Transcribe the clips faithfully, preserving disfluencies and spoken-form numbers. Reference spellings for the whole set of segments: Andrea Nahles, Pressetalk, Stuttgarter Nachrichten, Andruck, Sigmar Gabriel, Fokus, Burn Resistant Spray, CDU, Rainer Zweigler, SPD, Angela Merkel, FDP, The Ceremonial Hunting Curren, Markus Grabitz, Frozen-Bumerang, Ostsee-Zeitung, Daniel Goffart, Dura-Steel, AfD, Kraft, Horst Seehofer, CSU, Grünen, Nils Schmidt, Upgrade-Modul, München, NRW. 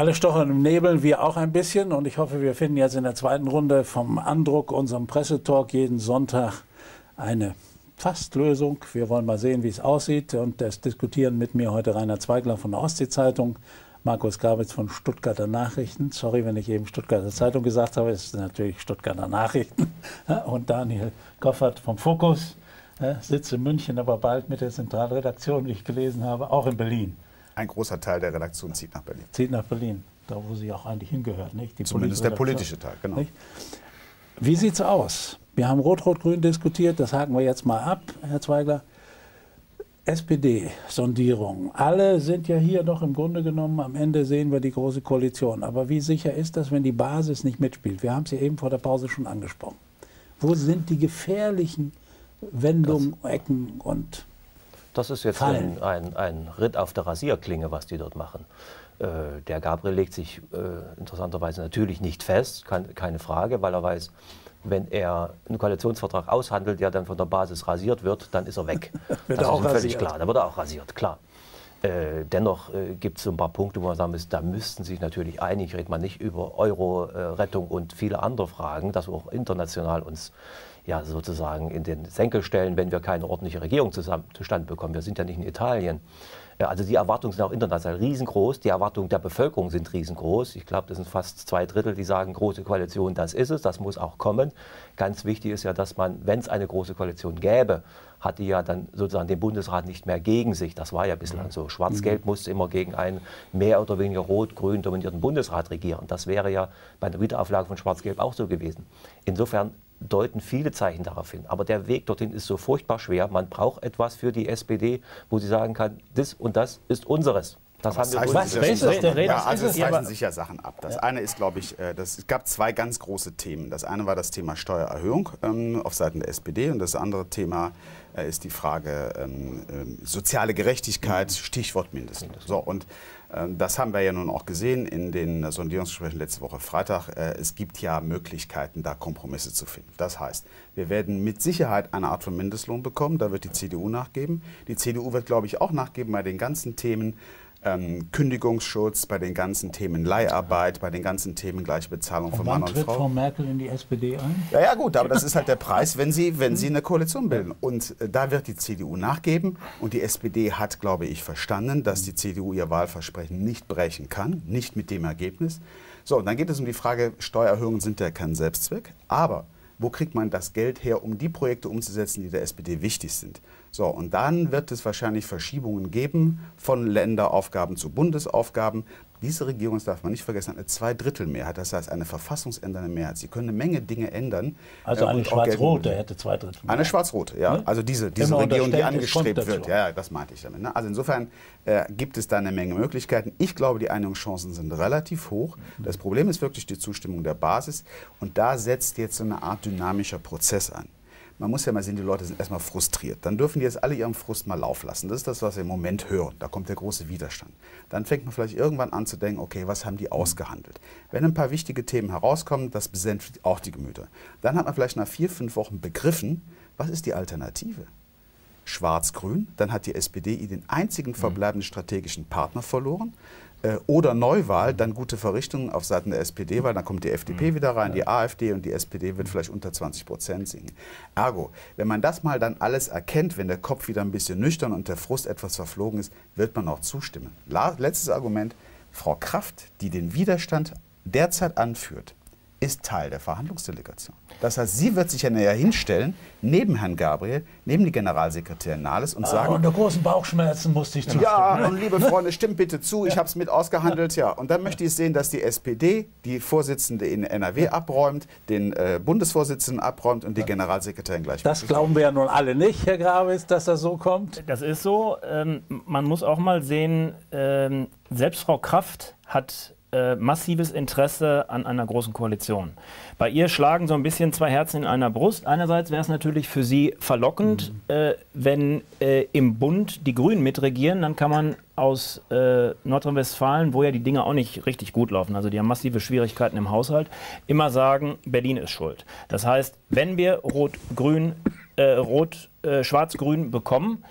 Alle stochern im Nebel, wir auch ein bisschen. Und ich hoffe, wir finden jetzt in der zweiten Runde vom Andruck, unserem Pressetalk, jeden Sonntag eine fast Lösung. Wir wollen mal sehen, wie es aussieht. Und das diskutieren mit mir heute Rainer Zweigler von der Ostsee-Zeitung, Markus Grabitz von Stuttgarter Nachrichten. Sorry, wenn ich eben Stuttgarter Zeitung gesagt habe, es sind natürlich Stuttgarter Nachrichten. Und Daniel Goffart vom Fokus, sitzt in München, aber bald mit der Zentralredaktion, wie ich gelesen habe, auch in Berlin. Ein großer Teil der Redaktion zieht nach Berlin. Zieht nach Berlin, da wo sie auch eigentlich hingehört. Nicht? Die Zumindest der politische Teil, genau. Nicht? Wie sieht es aus? Wir haben Rot-Rot-Grün diskutiert, das haken wir jetzt mal ab, Herr Zweigler. S P D-Sondierung. Alle sind ja hier doch im Grunde genommen, am Ende sehen wir die Große Koalition. Aber wie sicher ist das, wenn die Basis nicht mitspielt? Wir haben es ja eben vor der Pause schon angesprochen. Wo sind die gefährlichen Wendungen, Ecken und Das ist jetzt ein, ein, ein Ritt auf der Rasierklinge, was die dort machen. Äh, der Gabriel legt sich äh, interessanterweise natürlich nicht fest, kann, keine Frage, weil er weiß, wenn er einen Koalitionsvertrag aushandelt, der dann von der Basis rasiert wird, dann ist er weg. wird das auch ist rasiert. Völlig klar, da wird er auch rasiert, klar. Äh, dennoch äh, gibt es so ein paar Punkte, wo man sagen muss, da müssten sich natürlich einig, redet man nicht über Euro-Rettung äh, und viele andere Fragen, dass wir auch international uns ja sozusagen in den Senkel stellen, wenn wir keine ordentliche Regierung zusammen, zustande bekommen. Wir sind ja nicht in Italien. Ja, also die Erwartungen sind auch international riesengroß, die Erwartungen der Bevölkerung sind riesengroß. Ich glaube, das sind fast zwei Drittel, die sagen, große Koalition, das ist es, das muss auch kommen. Ganz wichtig ist ja, dass man, wenn es eine große Koalition gäbe, hat die ja dann sozusagen den Bundesrat nicht mehr gegen sich. Das war ja bislang mhm. so. Schwarz-Gelb mhm. musste immer gegen einen mehr oder weniger rot-grün dominierten Bundesrat regieren. Das wäre ja bei der Wiederauflage von Schwarz-Gelb auch so gewesen. Insofern deuten viele Zeichen darauf hin. Aber der Weg dorthin ist so furchtbar schwer. Man braucht etwas für die S P D, wo sie sagen kann, das und das ist unseres. Das haben wir was ja ist das der Rede? Ja, also es zeichnen sich ja Sachen ab. Das ja. eine ist, glaube ich, das, es gab zwei ganz große Themen. Das eine war das Thema Steuererhöhung ähm, auf Seiten der S P D und das andere Thema äh, ist die Frage ähm, soziale Gerechtigkeit, Stichwort Mindestlohn. So, und äh, das haben wir ja nun auch gesehen in den Sondierungsgesprächen letzte Woche Freitag. Äh, es gibt ja Möglichkeiten, da Kompromisse zu finden. Das heißt, wir werden mit Sicherheit eine Art von Mindestlohn bekommen. Da wird die C D U nachgeben. Die C D U wird, glaube ich, auch nachgeben bei den ganzen Themen, Ähm, Kündigungsschutz, bei den ganzen Themen Leiharbeit, bei den ganzen Themen gleiche Bezahlung von Mann und Frau. Und wann tritt Frau Merkel in die S P D ein? Ja, ja gut, aber das ist halt der Preis, wenn sie, wenn sie eine Koalition bilden. Und äh, da wird die C D U nachgeben und die S P D hat, glaube ich, verstanden, dass die C D U ihr Wahlversprechen nicht brechen kann, nicht mit dem Ergebnis. So, und dann geht es um die Frage, Steuererhöhungen sind ja kein Selbstzweck, aber wo kriegt man das Geld her, um die Projekte umzusetzen, die der S P D wichtig sind? So, und dann wird es wahrscheinlich Verschiebungen geben von Länderaufgaben zu Bundesaufgaben. Diese Regierung, das darf man nicht vergessen, hat eine Zweidrittelmehrheit, das heißt eine verfassungsändernde Mehrheit. Sie können eine Menge Dinge ändern. Also eine schwarz-rote hätte Zweidrittel. Eine schwarz-rote, ja. Ne? Also diese, diese Regierung, die angestrebt wird. Ja, ja, das meinte ich damit. Ne? Also insofern äh, gibt es da eine Menge Möglichkeiten. Ich glaube, die Einigungschancen sind relativ hoch. Mhm. Das Problem ist wirklich die Zustimmung der Basis. Und da setzt jetzt so eine Art dynamischer Prozess an. Man muss ja mal sehen, die Leute sind erstmal frustriert. Dann dürfen die jetzt alle ihren Frust mal laufen lassen. Das ist das, was wir im Moment hören. Da kommt der große Widerstand. Dann fängt man vielleicht irgendwann an zu denken, okay, was haben die ausgehandelt? Wenn ein paar wichtige Themen herauskommen, das besänftigt auch die Gemüter. Dann hat man vielleicht nach vier, fünf Wochen begriffen, was ist die Alternative? Schwarz-Grün, dann hat die S P D den einzigen verbleibenden strategischen Partner verloren. Oder Neuwahl, dann gute Verrichtungen auf Seiten der S P D, weil dann kommt die F D P wieder rein, die AfD und die S P D wird vielleicht unter zwanzig Prozent sinken. Ergo, wenn man das mal dann alles erkennt, wenn der Kopf wieder ein bisschen nüchtern und der Frust etwas verflogen ist, wird man auch zustimmen. Letztes Argument, Frau Kraft, die den Widerstand derzeit anführt, ist Teil der Verhandlungsdelegation. Das heißt, sie wird sich ja näher hinstellen, neben Herrn Gabriel, neben die Generalsekretärin Nahles und ah, sagen... Unter großen Bauchschmerzen musste ich zustimmen. Ja, und liebe Freunde, stimmt bitte zu, ich habe es mit ausgehandelt, ja. Und dann möchte ich sehen, dass die S P D die Vorsitzende in N R W abräumt, den äh, Bundesvorsitzenden abräumt und die Generalsekretärin gleich. Das glauben wir ja nun alle nicht, Herr Grabitz, dass das so kommt. Das ist so. Ähm, man muss auch mal sehen, ähm, selbst Frau Kraft hat... Äh, massives Interesse an einer großen Koalition. Bei ihr schlagen so ein bisschen zwei Herzen in einer Brust. Einerseits wäre es natürlich für sie verlockend, mhm. äh, wenn äh, im Bund die Grünen mitregieren, dann kann man aus äh, Nordrhein-Westfalen, wo ja die Dinge auch nicht richtig gut laufen, also die haben massive Schwierigkeiten im Haushalt, immer sagen, Berlin ist schuld. Das heißt, wenn wir Rot-Grün, äh, Rot, äh, Schwarz-Grün bekommen,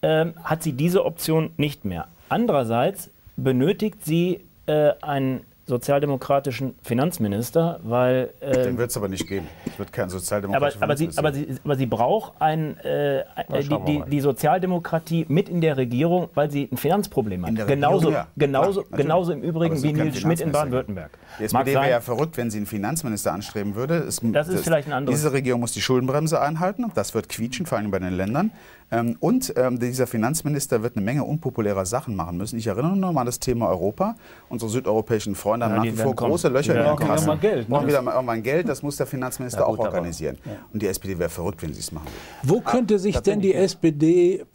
äh, hat sie diese Option nicht mehr. Andererseits benötigt sie äh, einen sozialdemokratischen Finanzminister, weil... Äh, den wird es aber nicht geben. Es wird keinen sozialdemokratischen aber, Finanzminister. Aber sie, aber, sie, aber sie braucht ein, äh, Na, die, die, die Sozialdemokratie mit in der Regierung, weil sie ein Finanzproblem hat. Genauso, ja. genauso, Klar, genauso im Übrigen wie Nils Schmidt in Baden-Württemberg. Die S P D wäre ja verrückt, wenn sie einen Finanzminister anstreben würde. Es, das ist das, vielleicht ein anderes. Diese Regierung muss die Schuldenbremse einhalten. Das wird quietschen, vor allem bei den Ländern. Ähm, und ähm, dieser Finanzminister wird eine Menge unpopulärer Sachen machen müssen. Ich erinnere nur an das Thema Europa. Unsere südeuropäischen Freunde haben ja, nach wie vor große Löcher in den Kassen. Brauchen wieder mal irgendwann Geld. Das muss der Finanzminister ja, gut, auch organisieren. Ja. Und die S P D wäre verrückt, wenn sie es machen würde. Wo könnte ah, sich denn die S P D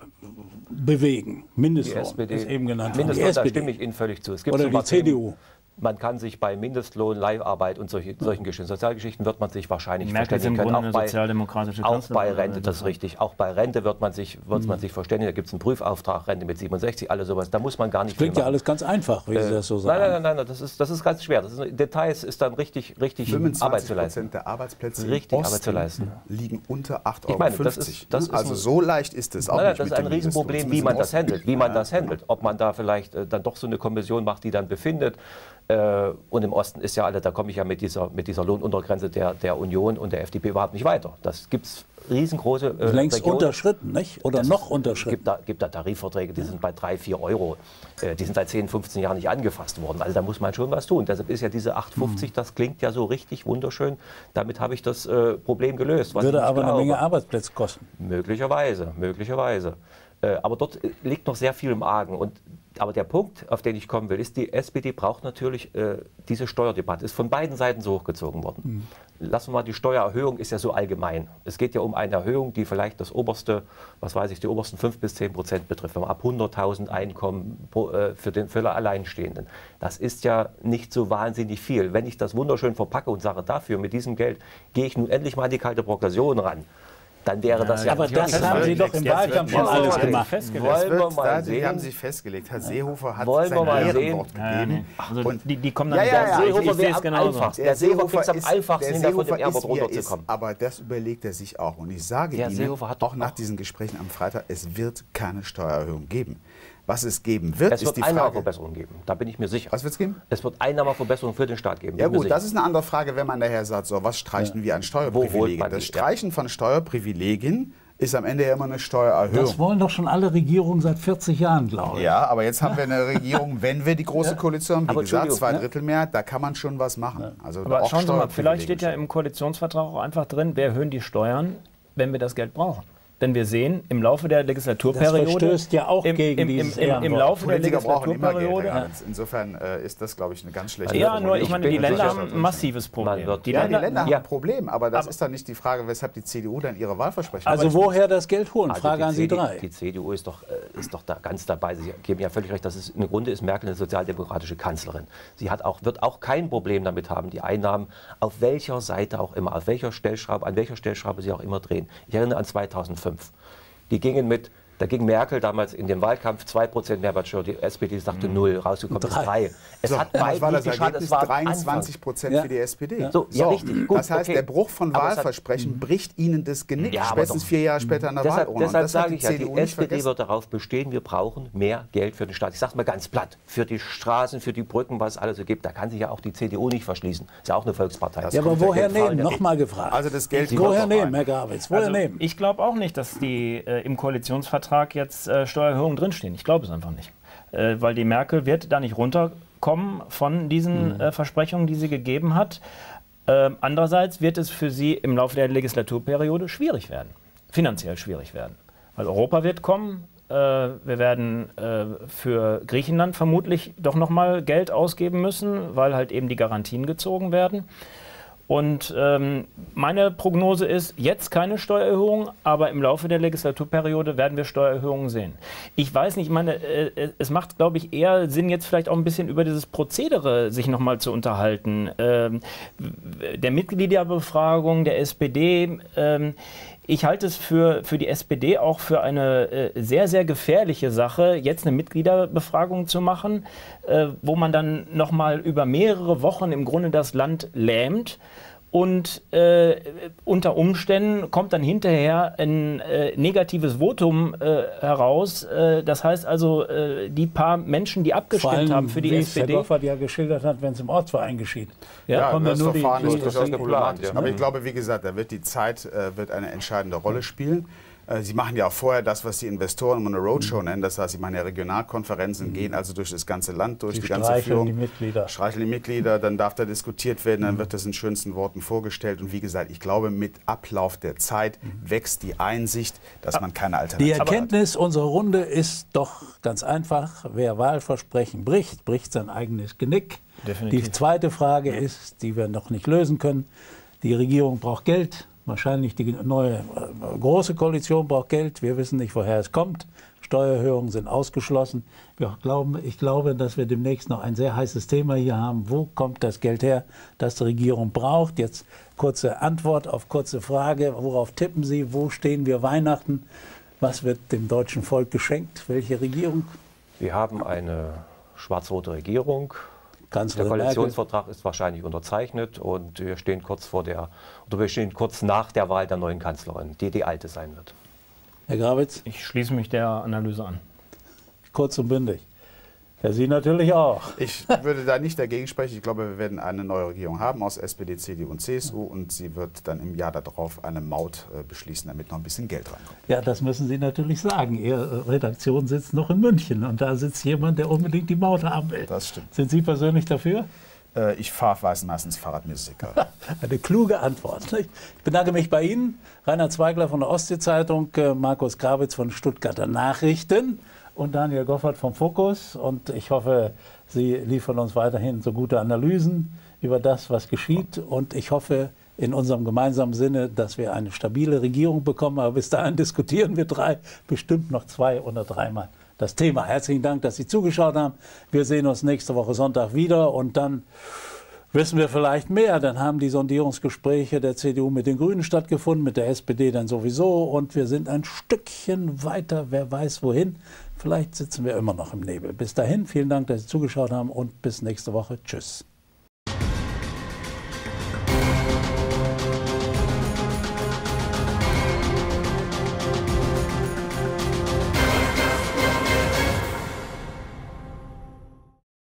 bewegen? Mindestlohn, die S P D, das eben genannt worden. Mindestlohn, da stimme ich Ihnen völlig zu. Es gibt Oder die C D U. Man kann sich bei Mindestlohn, Leiharbeit und solche, solchen Geschichten, Sozialgeschichten wird man sich wahrscheinlich Merkel verständigen können. Auch bei, auch bei Rente, das ist richtig. Auch bei Rente wird man sich, wird mhm. man sich verständigen. Da gibt es einen Prüfauftrag, Rente mit siebenundsechzig, alles sowas. Da muss man gar nicht. Das klingt ja alles ganz einfach, wie äh, Sie das so sagen. Nein, nein, nein, nein, das ist, das ist ganz schwer. Das ist, Details ist dann richtig, richtig fünfundzwanzig Prozent Arbeit zu leisten. Der Arbeitsplätze richtig Osten Arbeit zu leisten. Liegen unter acht Euro fünfzig. Ich meine, das ist, das ist also so leicht ist es auch nein, nicht. Das ist ein Riesenproblem, wie man das handelt, wie man das handelt. Ob man da vielleicht äh, dann doch so eine Kommission macht, die dann befindet. Äh, und im Osten ist ja alle, da komme ich ja mit dieser, mit dieser Lohnuntergrenze der, der Union und der F D P überhaupt nicht weiter. Das gibt es riesengroße äh, längst Regionen. Unterschritten, nicht? Oder das noch ist, unterschritten? Es gibt da, gibt da Tarifverträge, die sind bei drei, vier Euro. Äh, die sind seit zehn, fünfzehn Jahren nicht angefasst worden. Also da muss man schon was tun. Deshalb ist ja diese acht fünfzig, mhm. das klingt ja so richtig wunderschön. Damit habe ich das äh, Problem gelöst. Was würde aber glaube. eine Menge Arbeitsplätze kosten. Möglicherweise, möglicherweise. Äh, aber dort liegt noch sehr viel im Argen. Und aber der Punkt, auf den ich kommen will, ist, die S P D braucht natürlich äh, diese Steuerdebatte. Ist von beiden Seiten so hochgezogen worden. Mhm. Lassen wir mal, die Steuererhöhung ist ja so allgemein. Es geht ja um eine Erhöhung, die vielleicht das oberste, was weiß ich, die obersten fünf bis zehn Prozent betrifft. Wenn man ab hunderttausend Einkommen pro, äh, für den für Alleinstehenden. Das ist ja nicht so wahnsinnig viel. Wenn ich das wunderschön verpacke und sage, dafür, mit diesem Geld, gehe ich nun endlich mal an die kalte Progression ran. Dann wäre das ja, ja aber das, das haben Sie doch im Wahlkampf schon alles gemacht. Festgelegt. Wird, mal da, sehen. haben Sie festgelegt. Herr Seehofer hat Wollen sein Ehrenwort gegeben. Also und die, die kommen dann ja, ja, ja, Seehofer ich, ich am einfachsten. Der Seehofer ist am einfachsten, davon dem Ehrenwort runterzukommen. Aber das überlegt er sich auch. Und ich sage der Ihnen, Seehofer hat auch nach auch. diesen Gesprächen am Freitag, es wird keine Steuererhöhung geben. Was es geben wird, es wird ist die Frage. Es wird Einnahmeverbesserungen geben, da bin ich mir sicher. Was wird es geben? Es wird Einnahmeverbesserungen für den Staat geben. Ja gut, das ist eine andere Frage, wenn man daher sagt, so, was streichen ja. wir an Steuerprivilegien? Das Streichen ja. von Steuerprivilegien ist am Ende ja immer eine Steuererhöhung. Das wollen doch schon alle Regierungen seit vierzig Jahren, glaube ich. Ja, aber jetzt haben wir eine Regierung, wenn wir die Große Koalition haben, wie aber gesagt, zwei Drittel mehr, da kann man schon was machen. Ja. Also aber auch schauen Sie mal, vielleicht steht ja im Koalitionsvertrag auch einfach drin, wir erhöhen die Steuern, wenn wir das Geld brauchen. Denn wir sehen, im Laufe der Legislaturperiode... Das verstößt ja auch im, gegen im, im, dieses Ehrenwort. Im Laufe der Legislaturperiode... Geld, insofern äh, ist das, glaube ich, eine ganz schlechte... Ja, nur ich meine, die Länder haben ein massives Problem. Die ja, Länder, die Länder ja. haben ein Problem, aber das aber ist dann nicht die Frage, weshalb die C D U dann ihre Wahlversprechen... Also woher das Geld holen? Also Frage an Sie drei. Die C D U ist doch, ist doch da ganz dabei. Sie geben ja völlig recht, dass es im Grunde ist Merkel eine sozialdemokratische Kanzlerin. Sie hat auch, wird auch kein Problem damit haben, die Einnahmen auf welcher Seite auch immer, auf welcher Stellschraube, an welcher Stellschraube sie auch immer drehen. Ich erinnere an zweitausendfünf. Die gingen mit, da ging Merkel damals in dem Wahlkampf zwei Prozent Mehrwertsteuer, die S P D sagte null, rausgekommen ist drei. Es so, hat beide das Ergebnis dreiundzwanzig Prozent für die S P D. Ja. So, ja, so. Richtig. Gut, das heißt, okay. der Bruch von Wahlversprechen hat, bricht Ihnen das Genick, ja, spätestens doch, vier Jahre später an der deshalb, Wahlurne. Deshalb sage ich ja, die S P D wird darauf bestehen, wir brauchen mehr Geld für den Staat. Ich sage es mal ganz platt, für die Straßen, für die Brücken, was es alles so gibt, da kann sich ja auch die C D U nicht verschließen. Ist ja auch eine Volkspartei. Das ja, aber woher nehmen? Nochmal gefragt. Also das Geld woher nehmen, Herr Grabitz? Woher nehmen? Ich glaube auch nicht, dass die im Koalitionsvertrag jetzt äh, Steuererhöhungen drinstehen. Ich glaube es einfach nicht. Äh, weil die Merkel wird da nicht runterkommen von diesen mhm. äh, Versprechungen, die sie gegeben hat. Äh, andererseits wird es für sie im Laufe der Legislaturperiode schwierig werden. Finanziell schwierig werden. Weil Europa wird kommen. Äh, wir werden äh, für Griechenland vermutlich doch nochmal Geld ausgeben müssen, weil halt eben die Garantien gezogen werden. Und ähm, meine Prognose ist, jetzt keine Steuererhöhung, aber im Laufe der Legislaturperiode werden wir Steuererhöhungen sehen. Ich weiß nicht, ich meine, äh, es macht, glaube ich, eher Sinn, jetzt vielleicht auch ein bisschen über dieses Prozedere sich nochmal zu unterhalten. Ähm, der Mitgliederbefragung der S P D, ähm, ich halte es für, für die S P D auch für eine äh, sehr, sehr gefährliche Sache, jetzt eine Mitgliederbefragung zu machen, äh, wo man dann nochmal über mehrere Wochen im Grunde das Land lähmt. Und äh, unter Umständen kommt dann hinterher ein äh, negatives Votum äh, heraus. Äh, das heißt also, äh, die paar Menschen, die abgestimmt haben für die S P D. Herr Goffart ja geschildert hat, wenn es im Ortsverein geschieht. Ja, ja, das, das nur Verfahren die, ist durchaus geplant. Ja. Aber ich glaube, wie gesagt, da wird die Zeit äh, wird eine entscheidende Rolle spielen. Sie machen ja auch vorher das, was die Investoren immer eine Roadshow nennen. Das heißt, sie machen ja Regionalkonferenzen, mhm. gehen also durch das ganze Land, durch sie die ganze Führung. Die Mitglieder. Streicheln die Mitglieder, dann darf da diskutiert werden, dann mhm. wird das in schönsten Worten vorgestellt. Und wie gesagt, ich glaube, mit Ablauf der Zeit wächst die Einsicht, dass man keine Alternative hat. Die Erkenntnis unserer Runde ist doch ganz einfach. Wer Wahlversprechen bricht, bricht sein eigenes Genick. Definitiv. Die zweite Frage ist, die wir noch nicht lösen können. Die Regierung braucht Geld. Wahrscheinlich die neue große Koalition braucht Geld. Wir wissen nicht, woher es kommt. Steuererhöhungen sind ausgeschlossen. Wir glauben, ich glaube, dass wir demnächst noch ein sehr heißes Thema hier haben. Wo kommt das Geld her, das die Regierung braucht? Jetzt kurze Antwort auf kurze Frage. Worauf tippen Sie? Wo stehen wir Weihnachten? Was wird dem deutschen Volk geschenkt? Welche Regierung? Wir haben eine schwarz-rote Regierung. Der Koalitionsvertrag ist wahrscheinlich unterzeichnet und wir stehen kurz vor der, oder wir stehen kurz nach der Wahl der neuen Kanzlerin, die die alte sein wird. Herr Grabitz? Ich schließe mich der Analyse an. Kurz und bündig. Ja, Sie natürlich auch. Ich würde da nicht dagegen sprechen. Ich glaube, wir werden eine neue Regierung haben aus S P D, C D U und C S U und sie wird dann im Jahr darauf eine Maut äh, beschließen, damit noch ein bisschen Geld reinkommt. Ja, das müssen Sie natürlich sagen. Ihre Redaktion sitzt noch in München und da sitzt jemand, der unbedingt die Maut haben will. Das stimmt. Sind Sie persönlich dafür? Äh, ich fahre meistens Fahrrad, mir ist egal. Eine kluge Antwort. Ich bedanke mich bei Ihnen. Rainer Zweigler von der Ostsee-Zeitung, äh, Markus Grabitz von Stuttgarter Nachrichten. Und Daniel Goffart vom Fokus. Und ich hoffe, Sie liefern uns weiterhin so gute Analysen über das, was geschieht. Und ich hoffe in unserem gemeinsamen Sinne, dass wir eine stabile Regierung bekommen. Aber bis dahin diskutieren wir drei, bestimmt noch zwei oder dreimal das Thema. Herzlichen Dank, dass Sie zugeschaut haben. Wir sehen uns nächste Woche Sonntag wieder. Und dann wissen wir vielleicht mehr. Dann haben die Sondierungsgespräche der C D U mit den Grünen stattgefunden, mit der S P D dann sowieso. Und wir sind ein Stückchen weiter, wer weiß wohin. Vielleicht sitzen wir immer noch im Nebel. Bis dahin, vielen Dank, dass Sie zugeschaut haben und bis nächste Woche. Tschüss.